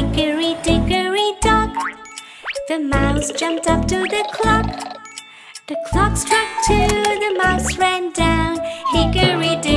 Hickory dickory dock. The mouse jumped up to the clock. The clock struck 2, the mouse ran down. Hickory dickory dock.